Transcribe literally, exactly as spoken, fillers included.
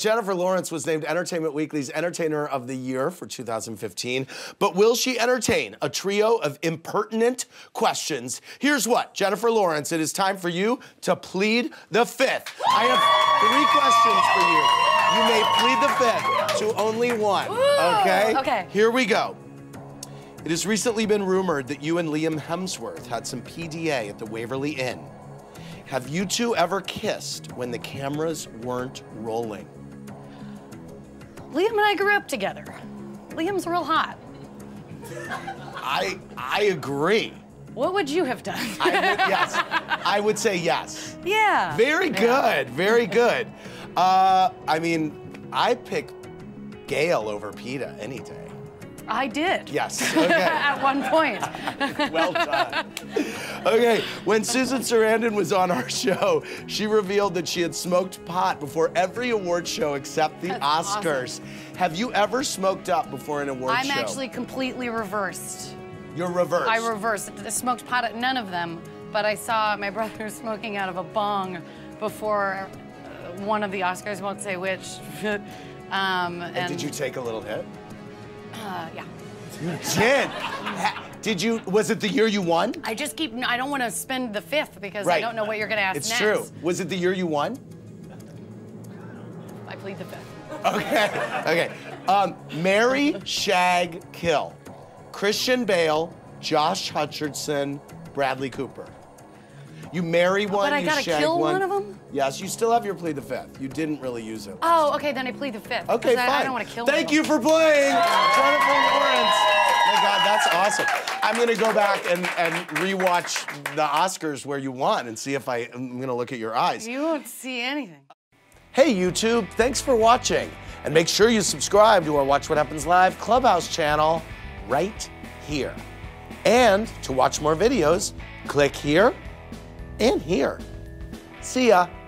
Jennifer Lawrence was named Entertainment Weekly's Entertainer of the Year for two thousand fifteen. But will she entertain a trio of impertinent questions? Here's what, Jennifer Lawrence, it is time for you to plead the fifth. I have three questions for you. You may plead the fifth to only one, okay? Okay. Here we go. It has recently been rumored that you and Liam Hemsworth had some P D A at the Waverly Inn. Have you two ever kissed when the cameras weren't rolling? Liam and I grew up together. Liam's real hot. I I agree. What would you have done? I would, yes, I would say yes. Yeah. Very yeah. good, very good. Uh, I mean, I pick Gale over PETA any day. I did. Yes, okay. At one point. Well done. Okay, when Susan Sarandon was on our show, she revealed that she had smoked pot before every award show except the That's Oscars. Awesome. Have you ever smoked up before an award I'm show? I'm actually completely reversed. You're reversed? I reversed. I smoked pot at none of them, but I saw my brother smoking out of a bong before one of the Oscars, won't say which. um, and, and did you take a little hit? Uh, yeah. You did? Did you, was it the year you won? I just keep, I don't want to spend the fifth because right. I don't know what you're going to ask it's next. It's true. Was it the year you won? I plead the fifth. Okay, okay. Um, marry, shag, kill. Christian Bale, Josh Hutcherson, Bradley Cooper. You marry one, you shag one. But I gotta kill one. one of them? Yes, you still have your plea the fifth. You didn't really use it. Oh, okay, then I plead the fifth. Okay, fine. I, I don't want to kill Thank you them. for playing, Jennifer Lawrence. My God, that's awesome. I'm gonna go back and, and rewatch the Oscars where you won and see if I, I'm gonna look at your eyes. You won't see anything. Hey, YouTube, thanks for watching. And make sure you subscribe to our Watch What Happens Live Clubhouse channel right here. And to watch more videos, click here and here. See ya.